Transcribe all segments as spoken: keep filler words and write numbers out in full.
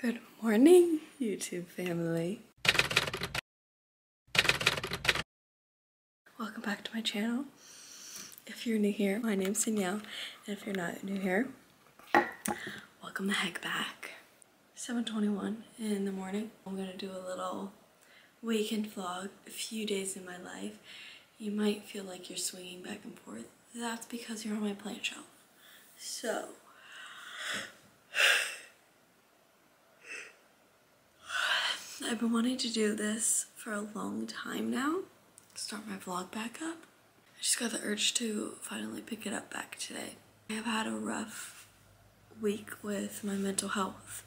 Good morning, YouTube family. Welcome back to my channel. If you're new here, my name's Danielle, and if you're not new here, welcome the heck back. seven twenty-one in the morning. I'm gonna do a little weekend vlog, a few days in my life. You might feel like you're swinging back and forth. That's because you're on my plant shelf. So, I've been wanting to do this for a long time now. Start my vlog back up. I just got the urge to finally pick it up back today. I have had a rough week with my mental health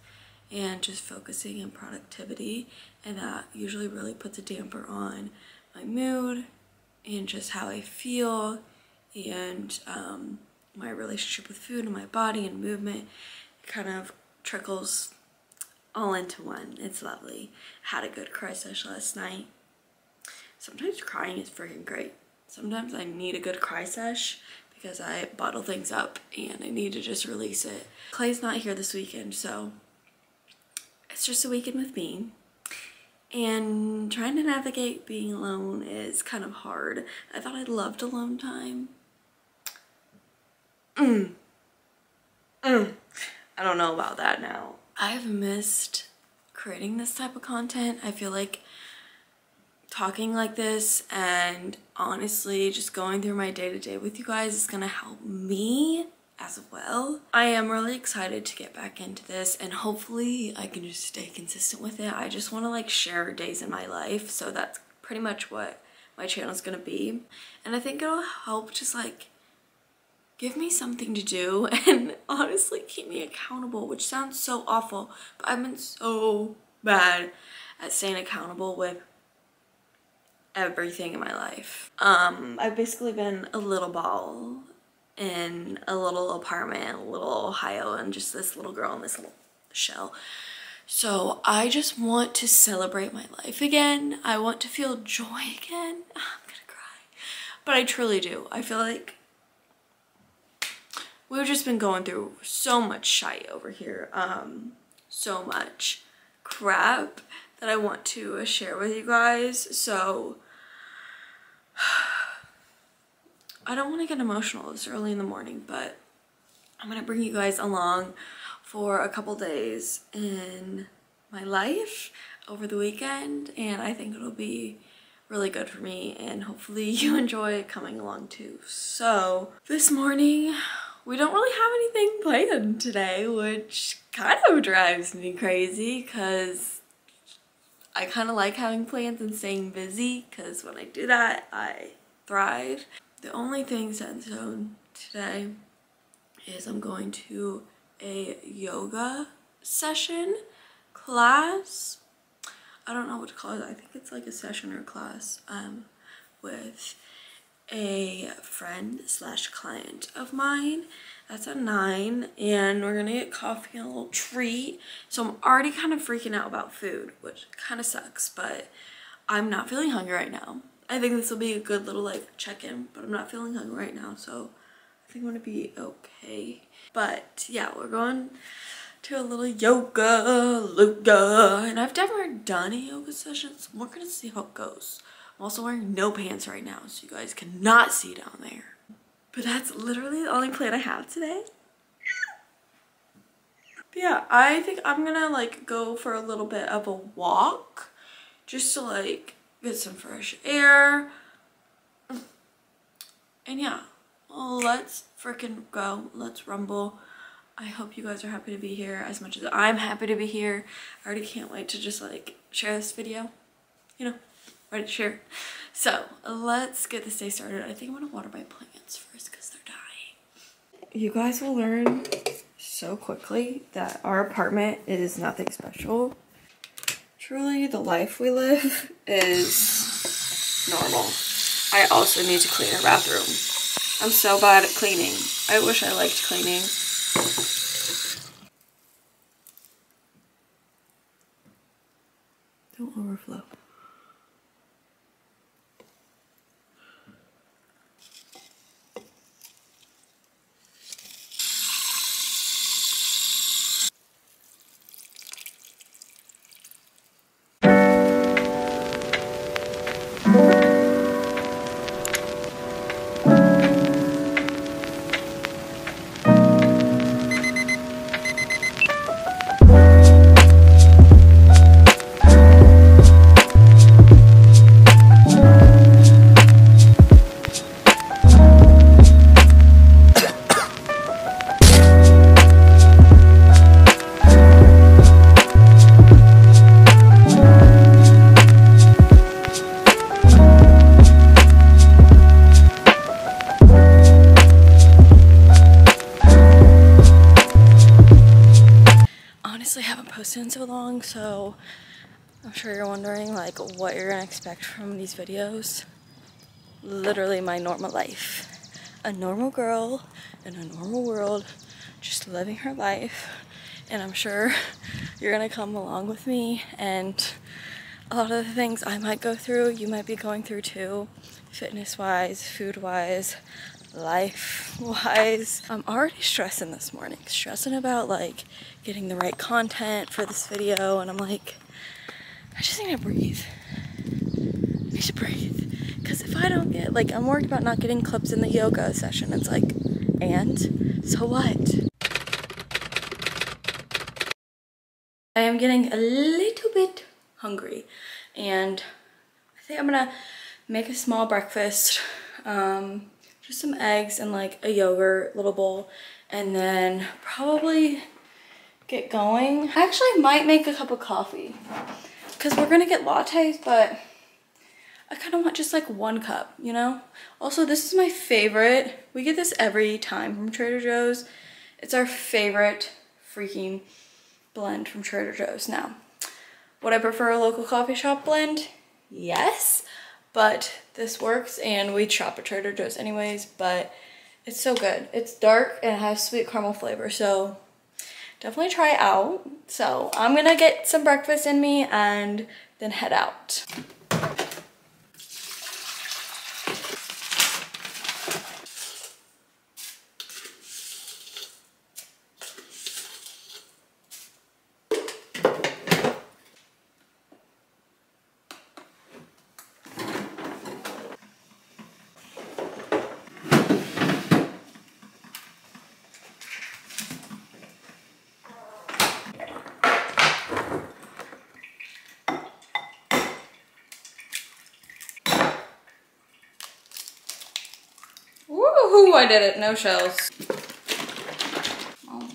and just focusing on productivity, and that usually really puts a damper on my mood and just how I feel and um, my relationship with food and my body and movement. It kind of trickles all into one. It's lovely. I had a good cry session last night. Sometimes crying is freaking great. Sometimes I need a good cry sesh because I bottle things up and I need to just release it. Clay's not here this weekend, so it's just a weekend with me. And trying to navigate being alone is kind of hard. I thought I loved alone time. Mm. Mm. I don't know about that now. I've missed creating this type of content. I feel like talking like this and honestly just going through my day-to-day with you guys is gonna help me as well. I am really excited to get back into this, and hopefully I can just stay consistent with it. I just want to like share days in my life, so that's pretty much what my channel is gonna be, and I think it'll help just like give me something to do and honestly keep me accountable, which sounds so awful, but I've been so bad at staying accountable with everything in my life. Um, I've basically been a little ball in a little apartment in Little, Ohio, and just this little girl in this little shell. So I just want to celebrate my life again. I want to feel joy again. I'm gonna cry. But I truly do. I feel like we've just been going through so much shite over here. Um, so much crap that I want to share with you guys. So I don't want to get emotional this early in the morning, but I'm going to bring you guys along for a couple days in my life over the weekend, and I think it'll be really good for me, and hopefully you enjoy coming along too. So this morning, we don't really have anything planned today, which kind of drives me crazy because I kind of like having plans and staying busy, because when I do that, I thrive. The only thing set in stone today is I'm going to a yoga session class. I don't know what to call it. I think it's like a session or class um, with a friend slash client of mine. That's at nine, and we're gonna get coffee and a little treat. So I'm already kind of freaking out about food, which kind of sucks, but I'm not feeling hungry right now. I think this will be a good little like check-in, but I'm not feeling hungry right now, so I think I'm gonna be okay. But yeah, we're going to a little yoga, yoga, and I've never done a yoga session, so we're gonna see how it goes. I'm also wearing no pants right now, so you guys cannot see down there. But that's literally the only plan I have today. But yeah, I think I'm gonna like go for a little bit of a walk just to like get some fresh air. And yeah, let's freaking go. Let's rumble. I hope you guys are happy to be here as much as I'm happy to be here. I already can't wait to just like share this video, you know, ready to share. So let's get this day started. I think I'm gonna water my plants first because they're dying. You guys will learn so quickly that our apartment is nothing special. Truly, the life we live is normal. I also need to clean our bathroom. I'm so bad at cleaning. I wish I liked cleaning. Don't overflow. haven't posted in so long, so I'm sure you're wondering like what you're gonna expect from these videos. Literally my normal life. A normal girl in a normal world, just living her life, and I'm sure you're gonna come along with me, and a lot of the things I might go through, you might be going through too, fitness-wise, food-wise, life-wise. I'm already stressing this morning, stressing about like getting the right content for this video, and I'm like, I just need to breathe. I need to breathe, because if I don't get, like, I'm worried about not getting clips in the yoga session. It's like, and so what? I am getting a little bit hungry, and I think I'm gonna make a small breakfast, um, just some eggs and like a yogurt little bowl, and then probably get going. I actually might make a cup of coffee because we're gonna get lattes, but I kind of want just like one cup, you know? Also, this is my favorite. We get this every time from Trader Joe's. It's our favorite freaking blend from Trader Joe's. Now, would I prefer a local coffee shop blend? Yes, but this works, and we shop at Trader Joe's anyways, but it's so good. It's dark and it has sweet caramel flavor, so definitely try it out. So I'm gonna get some breakfast in me and then head out. Ooh, I did it, no shells. Oh.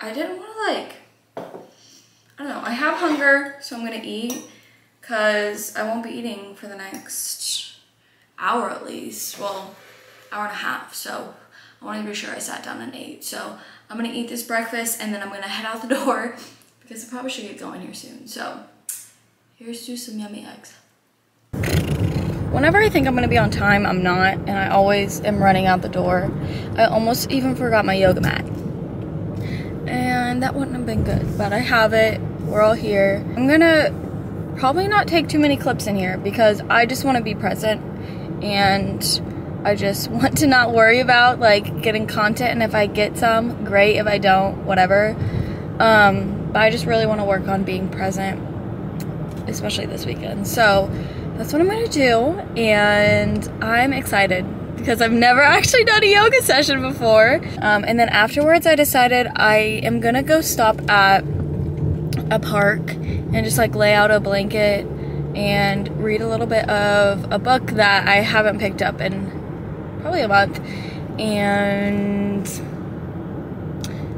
I didn't want to, like, I don't know, I have hunger, so I'm going to eat, because I won't be eating for the next hour at least, well, hour and a half, so I wanted to be sure I sat down and ate, so I'm going to eat this breakfast, and then I'm going to head out the door, because I probably should get going here soon, so here's to some yummy eggs. Whenever I think I'm going to be on time, I'm not, and I always am running out the door. I almost even forgot my yoga mat. And that wouldn't have been good, but I have it. We're all here. I'm gonna probably not take too many clips in here because I just want to be present, and I just want to not worry about like getting content, and if I get some, great. If I don't, whatever. Um, but I just really want to work on being present, especially this weekend. So that's what I'm gonna do, and I'm excited because I've never actually done a yoga session before. Um, and then afterwards I decided I am gonna go stop at a park and just like lay out a blanket and read a little bit of a book that I haven't picked up in probably a month, and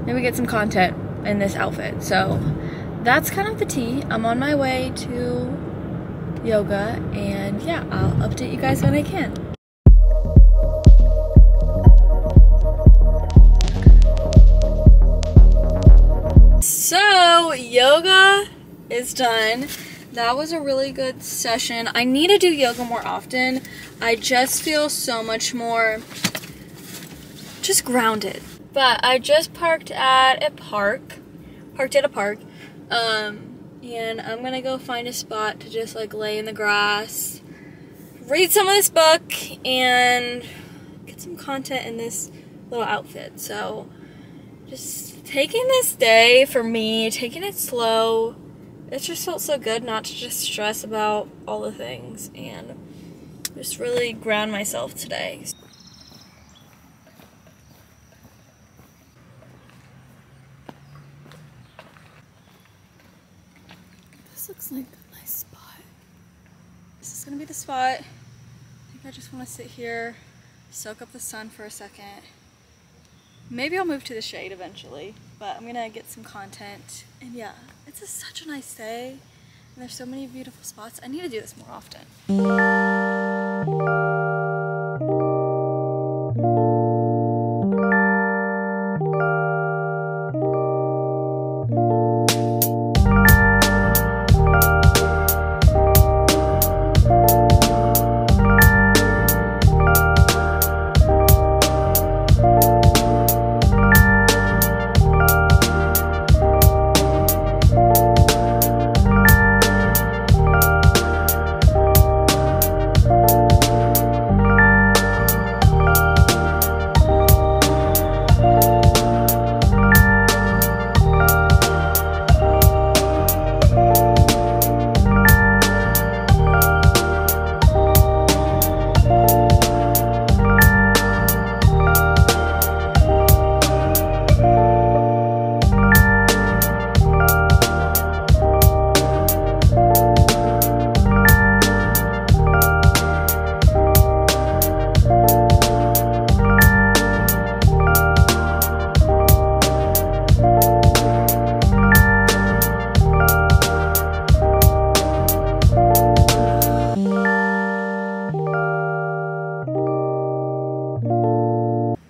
maybe get some content in this outfit. So that's kind of the tea. I'm on my way to yoga, and yeah, I'll update you guys when I can. So yoga is done. That was a really good session. I need to do yoga more often. I just feel so much more just grounded. But I just parked at a park. Parked at a park. Um, and I'm gonna go find a spot to just like lay in the grass, read some of this book, and get some content in this little outfit. So just taking this day for me, taking it slow. It just felt so good not to just stress about all the things and just really ground myself today. This looks like a nice spot. This is gonna be the spot. I think I just wanna sit here, soak up the sun for a second. Maybe I'll move to the shade eventually, but I'm gonna get some content. And yeah, it's a, such a nice day, and there's so many beautiful spots. I need to do this more often.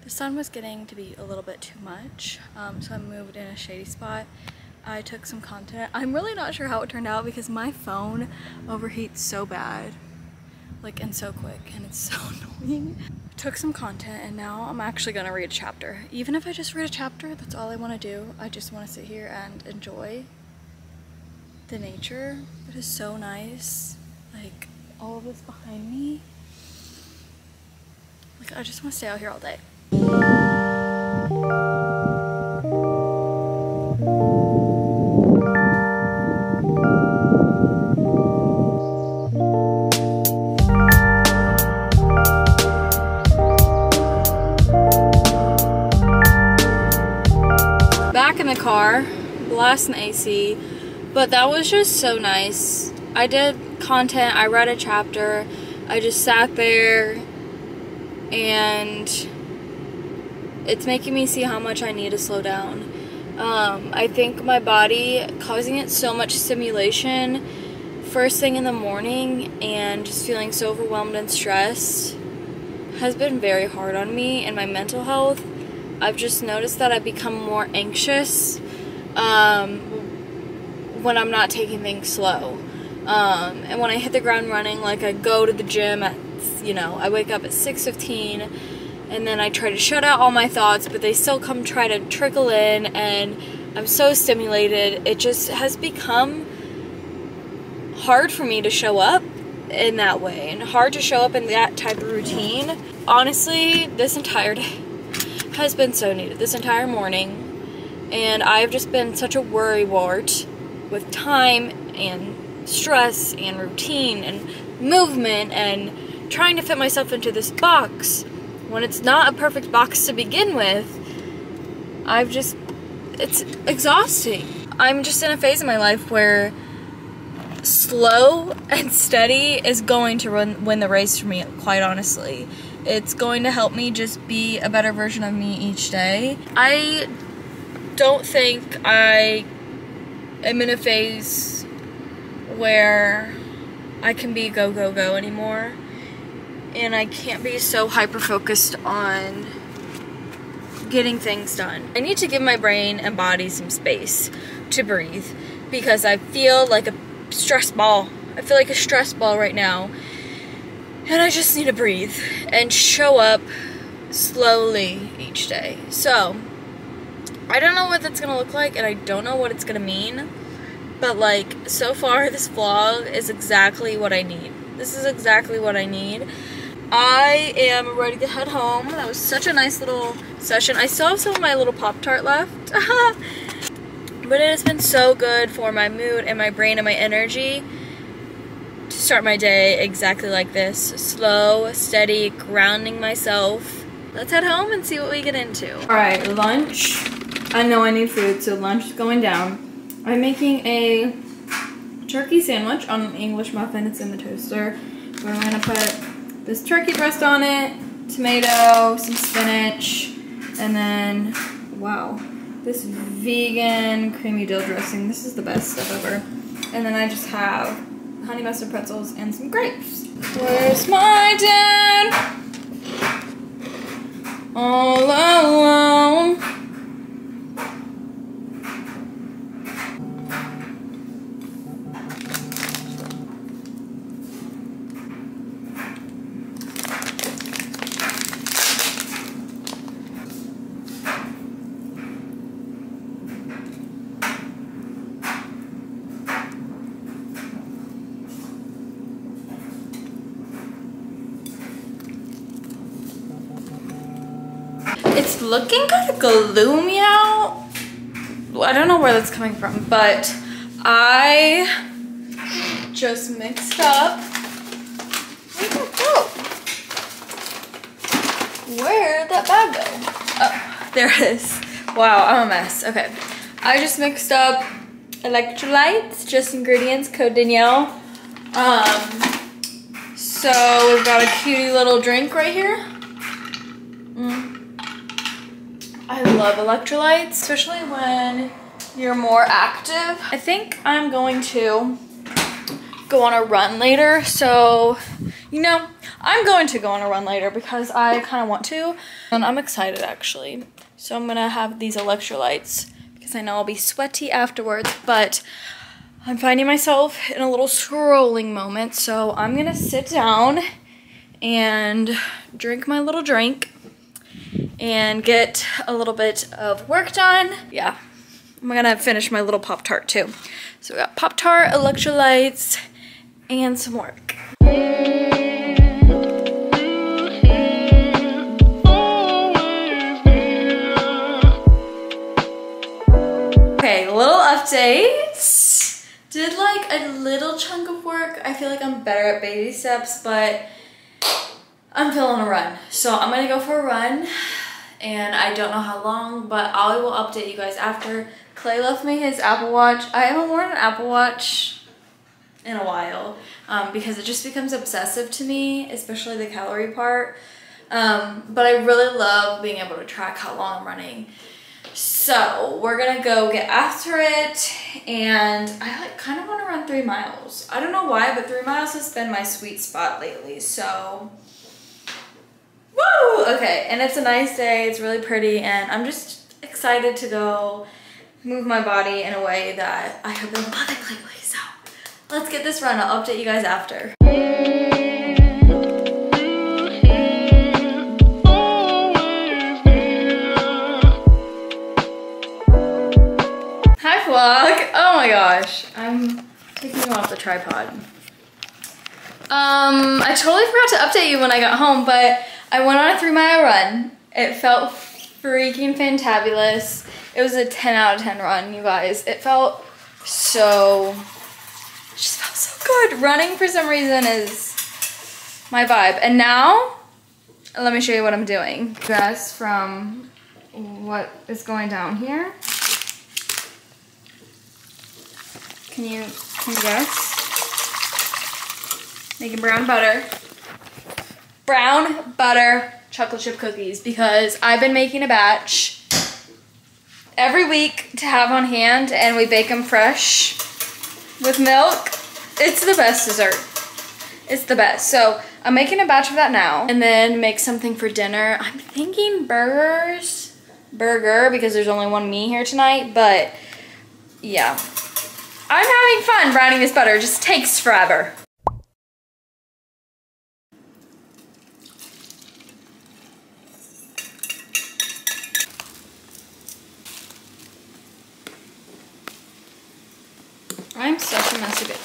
The sun was getting to be a little bit too much, um, so I moved in a shady spot. I took some content. I'm really not sure how it turned out because my phone overheats so bad, like, and so quick, and it's so annoying. Took some content, and now I'm actually gonna read a chapter. Even if I just read a chapter, that's all I wanna do. I just wanna sit here and enjoy the nature. It is so nice, like, all of this behind me. Like, I just wanna stay out here all day. Back in the car, blasting the A C, but that was just so nice. I did content, I read a chapter, I just sat there, and it's making me see how much I need to slow down. Um, I think my body, causing it so much stimulation first thing in the morning and just feeling so overwhelmed and stressed has been very hard on me and my mental health. I've just noticed that I've become more anxious um, when I'm not taking things slow. Um, and when I hit the ground running, like I go to the gym at, you know, I wake up at six fifteen, and then I try to shut out all my thoughts, but they still come try to trickle in, and I'm so stimulated. It just has become hard for me to show up in that way, and hard to show up in that type of routine. Honestly, this entire day has been so needed, this entire morning, and I've just been such a worrywart with time and stress and routine and movement and trying to fit myself into this box. When it's not a perfect box to begin with, I've just, it's exhausting. I'm just in a phase in my life where slow and steady is going to run, win the race for me, quite honestly. It's going to help me just be a better version of me each day. I don't think I am in a phase where I can be go, go, go anymore. And I can't be so hyper-focused on getting things done. I need to give my brain and body some space to breathe because I feel like a stress ball. I feel like a stress ball right now. And I just need to breathe and show up slowly each day. So, I don't know what that's going to look like, and I don't know what it's going to mean. But, like, so far this vlog is exactly what I need. This is exactly what I need. I am ready to head home. That was such a nice little session. I still have some of my little Pop-Tart left. But it has been so good for my mood and my brain and my energy to start my day exactly like this. Slow, steady, grounding myself. Let's head home and see what we get into. Alright, lunch. I know I need food, so lunch is going down. I'm making a turkey sandwich on an English muffin. It's in the toaster. We're gonna put this turkey breast on it, tomato, some spinach, and then, wow, this vegan creamy dill dressing. This is the best stuff ever. And then I just have honey mustard pretzels and some grapes. Where's my dad? All alone. It's looking kind of gloomy out. I don't know where that's coming from, but I just mixed up. Where'd that go? Where'd that bag go? Oh, there it is. Wow, I'm a mess. Okay. I just mixed up electrolytes, Just Ingredients, code Danielle. Um, so we've got a cute little drink right here. Mm. I love electrolytes, especially when you're more active. I think I'm going to go on a run later. So, you know, I'm going to go on a run later because I kind of want to. And I'm excited, actually. So I'm going to have these electrolytes because I know I'll be sweaty afterwards. But I'm finding myself in a little scrolling moment. So I'm going to sit down and drink my little drink and get a little bit of work done. Yeah, I'm gonna finish my little Pop-Tart too. So we got Pop-Tart, electrolytes, and some work. Okay, little updates. Did like a little chunk of work. I feel like I'm better at baby steps, but I'm feeling a run. So I'm gonna go for a run. And I don't know how long, but I will update you guys after. Clay left me his Apple Watch. I haven't worn an Apple Watch in a while um, because it just becomes obsessive to me, especially the calorie part. Um, but I really love being able to track how long I'm running. So we're gonna go get after it, and I like kind of want to run three miles. I don't know why, but three miles has been my sweet spot lately. So. Woo! Okay, and it's a nice day, it's really pretty, and I'm just excited to go move my body in a way that I have been loving lately, so let's get this run. I'll update you guys after. Hi vlog! Oh my gosh, I'm taking you off the tripod. Um, I totally forgot to update you when I got home, but I went on a three mile run. It felt freaking fantabulous. It was a ten out of ten run, you guys. It felt so, it just felt so good. Running for some reason is my vibe. And now, let me show you what I'm doing. Just from what is going down here. Can you, can you guess? Making brown butter. Brown butter chocolate chip cookies because I've been making a batch every week to have on hand, and we bake them fresh with milk. It's the best dessert. It's the best. So I'm making a batch of that now and then make something for dinner. I'm thinking burgers. Burger because there's only one me here tonight, but yeah. I'm having fun browning this butter. It just takes forever. I'm such a messy baker.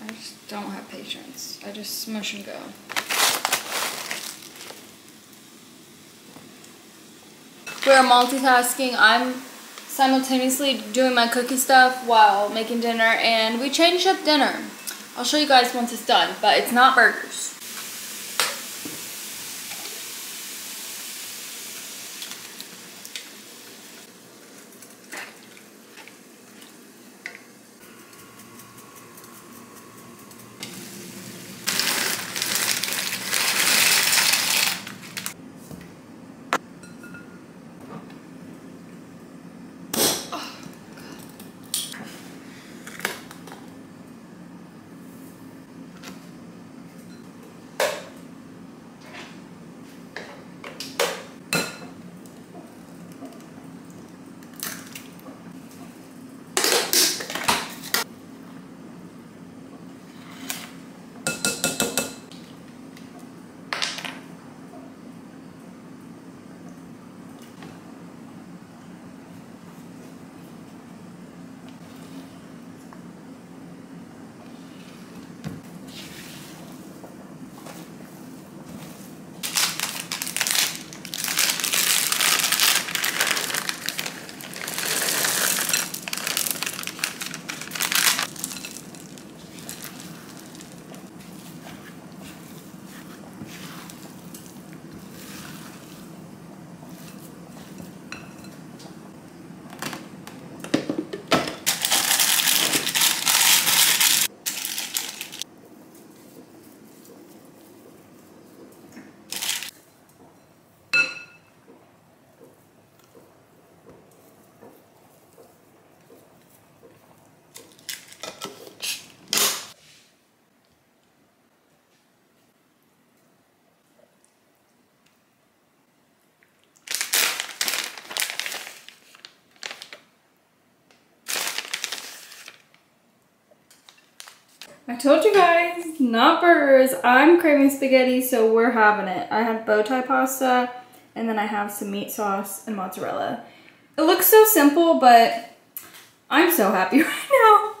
I just don't have patience. I just smush and go. We're multitasking. I'm simultaneously doing my cookie stuff while making dinner, and we changed up dinner. I'll show you guys once it's done, but it's not burgers. I told you guys, not burgers. I'm craving spaghetti, so we're having it. I have bow tie pasta, and then I have some meat sauce and mozzarella. It looks so simple, but I'm so happy right now.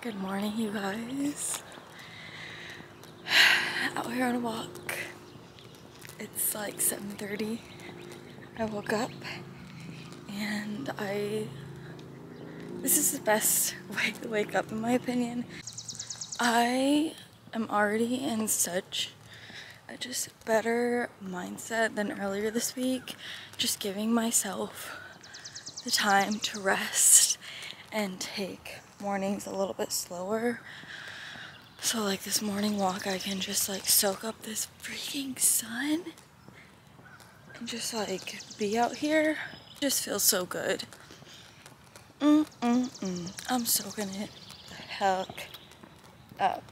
Good morning, you guys. Out here on a walk. It's like seven thirty. I woke up, and I... This is the best way to wake up, in my opinion. I am already in such a just better mindset than earlier this week. Just giving myself the time to rest and take mornings a little bit slower. So like this morning walk, I can just like soak up this freaking sun and just like be out here. It just feels so good. Mm, mm, mm. I'm soaking it the heck up.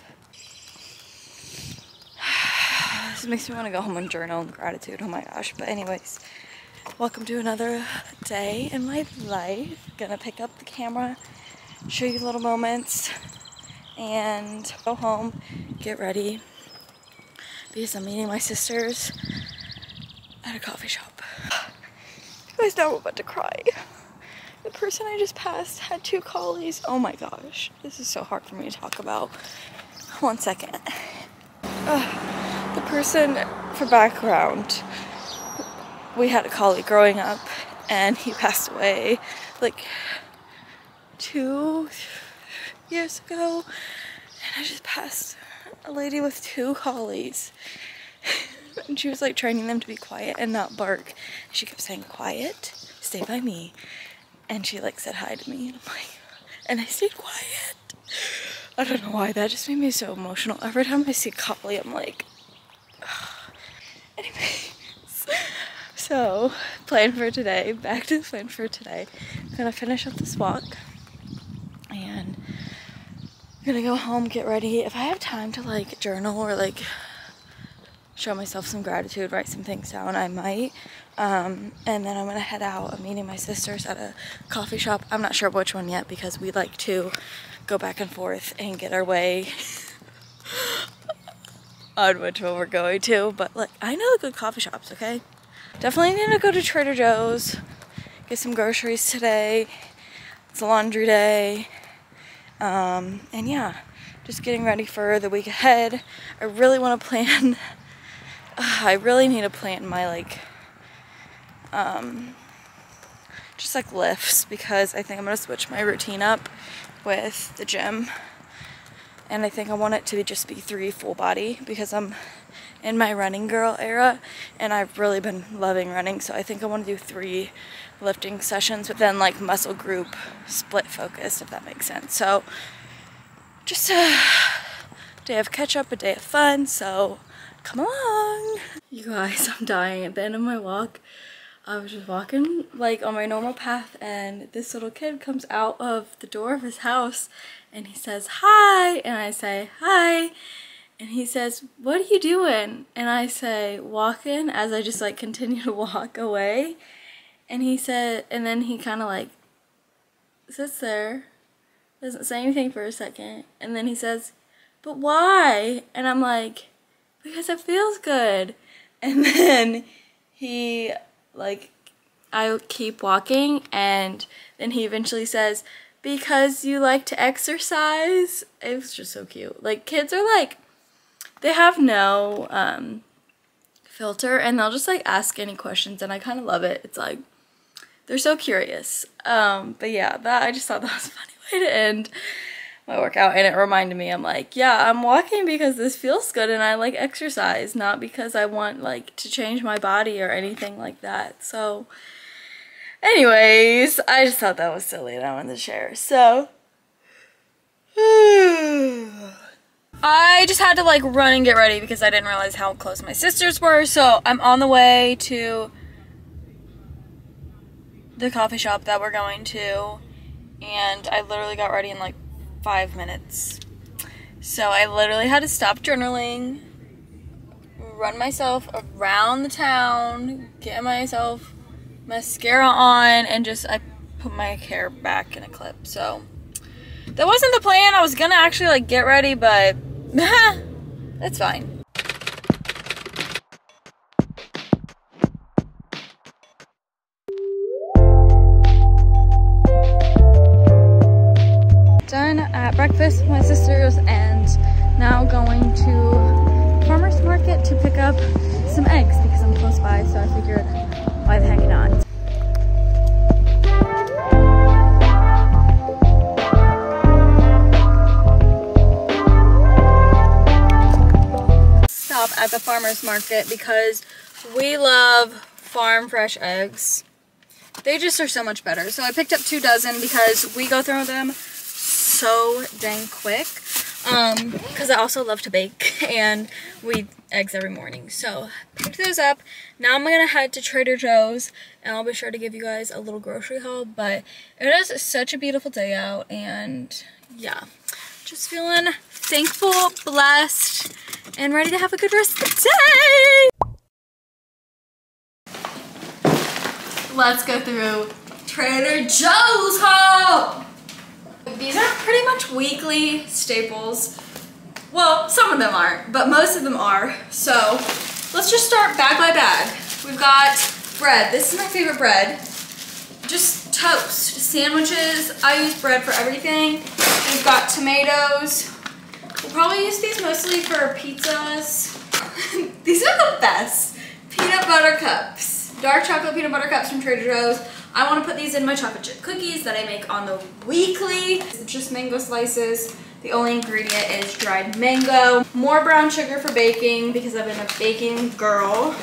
This makes me want to go home and journal and gratitude. Oh my gosh. But anyways, welcome to another day in my life. Gonna pick up the camera, show you little moments, and go home, get ready, because I'm meeting my sisters at a coffee shop. You guys know I'm about to cry. The person I just passed had two collies. Oh my gosh, this is so hard for me to talk about. One second. Uh, the person, for background, we had a collie growing up and he passed away like two years ago. And I just passed a lady with two collies. And she was like training them to be quiet and not bark. She kept saying, "Quiet, stay by me." And she like said hi to me, and I'm like, and I stayed quiet. I don't know why, that just made me so emotional. Every time I see collie, I'm like, oh. Anyways, so plan for today, back to the plan for today. I'm gonna finish up this walk and I'm gonna go home, get ready. If I have time to like journal or like show myself some gratitude, write some things down, I might. Um, and then I'm going to head out. I'm meeting my sisters at a coffee shop. I'm not sure which one yet because we like to go back and forth and get our way on which one we're going to. But, like, I know good coffee shops, okay? Definitely need to go to Trader Joe's, get some groceries today. It's a laundry day. Um, and, yeah, just getting ready for the week ahead. I really want to plan. uh, I really need to plan my, like, um, just, like, lifts, because I think I'm going to switch my routine up with the gym. And I think I want it to just be three full body, because I'm in my running girl era and I've really been loving running. So I think I want to do three lifting sessions, but then like muscle group split focused, if that makes sense. So just a day of catch up, a day of fun. So come along. You guys, I'm dying. At the end of my walk, I was just walking like on my normal path, and this little kid comes out of the door of his house and he says, "Hi," and I say, "Hi," and he says, "What are you doing?" And I say, "Walking," as I just like continue to walk away. And he said, and then he kind of like sits there, doesn't say anything for a second, and then he says, "But why?" And I'm like, "Because it feels good." And then he like, I keep walking, and then he eventually says, "Because you like to exercise." It was just so cute. Like, kids are like, they have no um, filter, and they'll just like ask any questions, and I kind of love it. It's like, they're so curious. Um, but yeah, that I just thought that was a funny way to end my workout, and it reminded me, I'm like, yeah, I'm walking because this feels good and I like exercise, not because I want like to change my body or anything like that. So anyways, I just thought that was silly and I wanted to share. So I just had to like run and get ready because I didn't realize how close my sisters were. So I'm on the way to the coffee shop that we're going to, and I literally got ready in like five minutes. So I literally had to stop journaling, run myself around the town, get myself mascara on, and just I put my hair back in a clip. So that wasn't the plan. I was gonna actually like get ready, but that's fine. At breakfast with my sisters, and now going to farmers market to pick up some eggs because I'm close by, so I figured why the heck not. Stop at the farmers market because we love farm fresh eggs. They just are so much better. So I picked up two dozen because we go through them so dang quick, um because I also love to bake and we eat eggs every morning. So picked those up. Now I'm gonna head to Trader Joe's, and I'll be sure to give you guys a little grocery haul, but it is such a beautiful day out, and yeah, just feeling thankful, blessed, and ready to have a good rest of the day. Let's go through Trader Joe's haul. These are pretty much weekly staples. Well, some of them aren't, but most of them are. So let's just start bag by bag. We've got bread. This is my favorite bread. Just toast, sandwiches. I use bread for everything. We've got tomatoes. We'll probably use these mostly for pizzas. These are the best. Peanut butter cups. Dark chocolate peanut butter cups from Trader Joe's. I want to put these in my chocolate chip cookies that I make on the weekly. It's just mango slices. The only ingredient is dried mango. More brown sugar for baking because I've been a baking girl.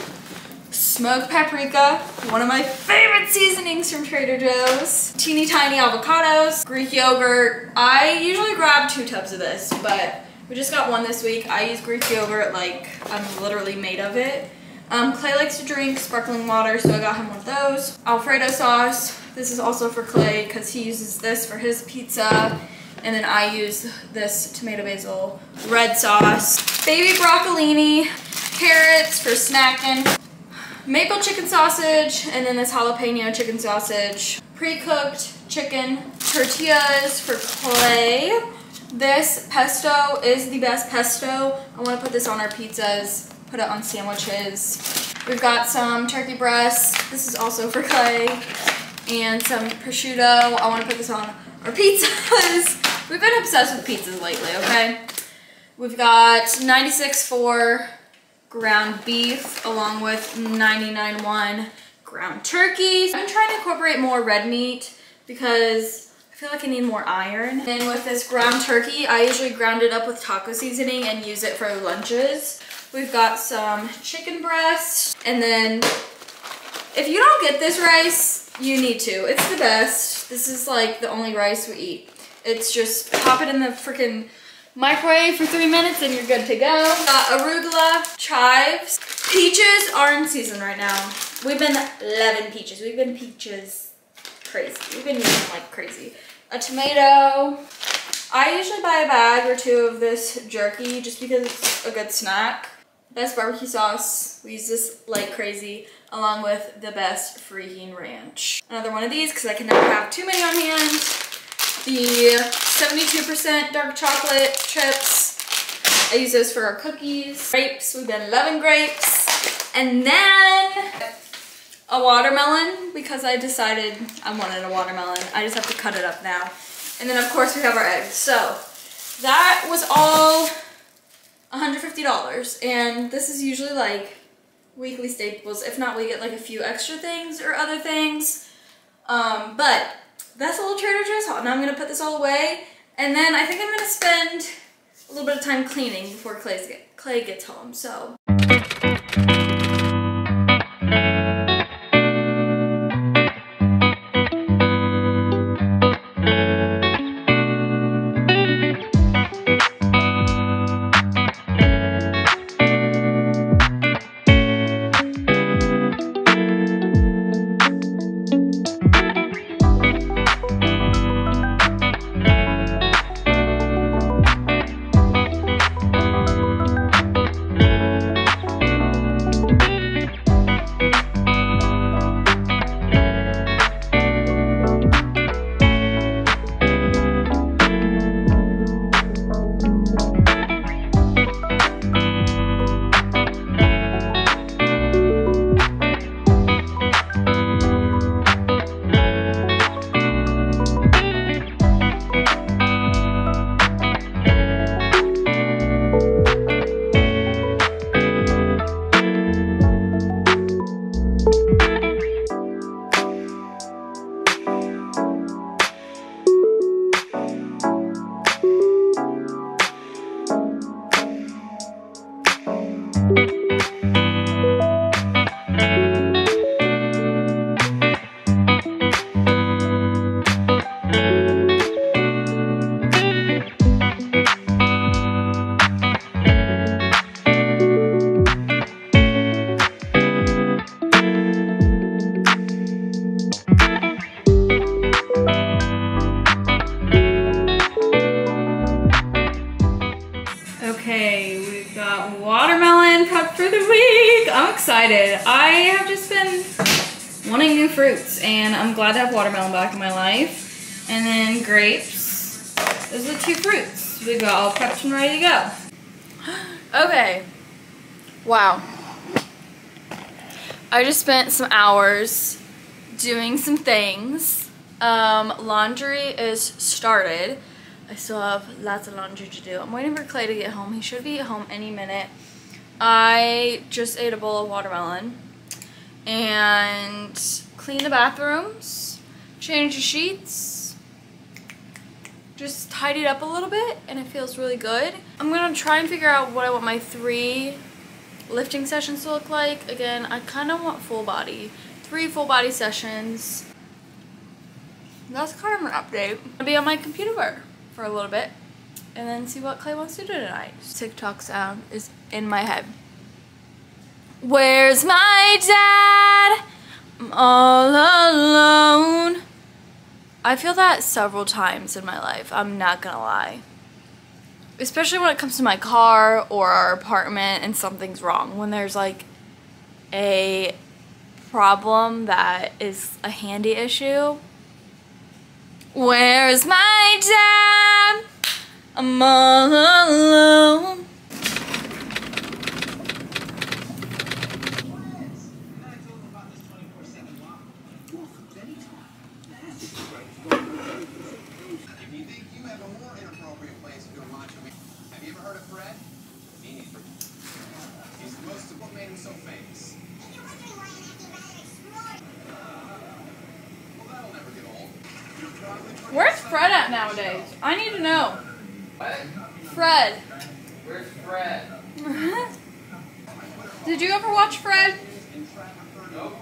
Smoked paprika, one of my favorite seasonings from Trader Joe's. Teeny tiny avocados, Greek yogurt. I usually grab two tubs of this, but we just got one this week. I use Greek yogurt like I'm literally made of it. Um, Clay likes to drink sparkling water, so I got him one of those. Alfredo sauce. This is also for Clay because he uses this for his pizza. And then I use this tomato basil red sauce. Baby broccolini. carrots for snacking, maple chicken sausage, and then this jalapeno chicken sausage, pre-cooked chicken tortillas for Clay. This pesto is the best pesto. I want to put this on our pizzas, put it on sandwiches. We've got some turkey breasts. This is also for Clay. And some prosciutto. I want to put this on our pizzas. We've been obsessed with pizzas lately, okay? We've got ninety-six for ground beef along with ninety-nine point one ground turkey. I've been trying to incorporate more red meat because I feel like I need more iron. And with this ground turkey, I usually ground it up with taco seasoning and use it for lunches. We've got some chicken breast. And then if you don't get this rice, you need to. It's the best. This is like the only rice we eat. It's just pop it in the freaking microwave for three minutes and you're good to go. Got arugula, chives. Peaches are in season right now. We've been loving peaches. We've been peaches crazy. We've been eating like crazy. A tomato. I usually buy a bag or two of this jerky just because it's a good snack. Best barbecue sauce, we use this like crazy, along with the best freaking ranch. Another one of these because I can never have too many on hand. The seventy-two percent dark chocolate chips, I use those for our cookies. Grapes, we've been loving grapes. And then a watermelon because I decided I wanted a watermelon. I just have to cut it up now. And then of course we have our eggs. So that was all one hundred fifty dollars, and this is usually like weekly staples. If not, we get like a few extra things or other things, um, but that's a little Trader Joe's haul. Now I'm going to put this all away, and then I think I'm going to spend a little bit of time cleaning before Clay's get, Clay gets home, so. I have just been wanting new fruits, and I'm glad to have watermelon back in my life. And then grapes. Those are the two fruits. We got all prepped and ready to go. Okay. Wow. I just spent some hours doing some things. Um, laundry is started. I still have lots of laundry to do. I'm waiting for Clay to get home. He should be at home any minute. I just ate a bowl of watermelon and cleaned the bathrooms, changed the sheets, just tidied up a little bit, and it feels really good. I'm gonna try and figure out what I want my three lifting sessions to look like. Again, I kinda want full body, three full body sessions. That's kind of an update. I'm gonna be on my computer for a little bit and then see what Clay wants to do tonight. TikTok sound is in my head. Where's my dad? I'm all alone. I feel that several times in my life. I'm not gonna lie. especially when it comes to my car or our apartment and something's wrong. When there's like a problem that is a handy issue. Where's my dad? I'm all alone. Where's Fred at nowadays? I need to know. What? Fred. Where's Fred? Did you ever watch Fred? Nope.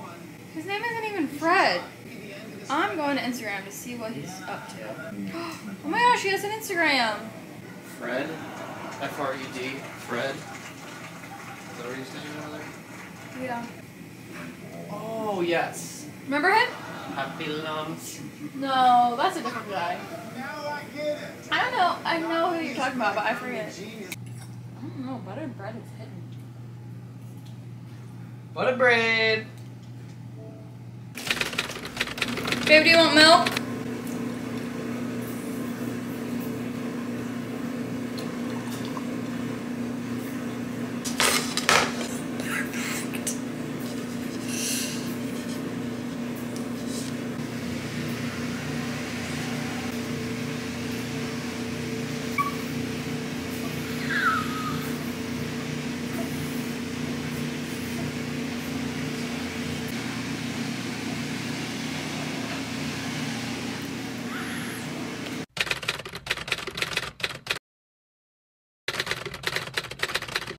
His name isn't even Fred. I'm going to Instagram to see what he's up to. Oh my gosh, he has an Instagram. Fred? F R E D? Fred? Is that what he's saying? Yeah. Oh, yes. Remember him? Happy Lumps. No, that's a different guy. Now I get it. I don't know. I know who you're talking about, but I forget. I don't know. Butter bread is hidden. Butter bread. Babe, do you want milk?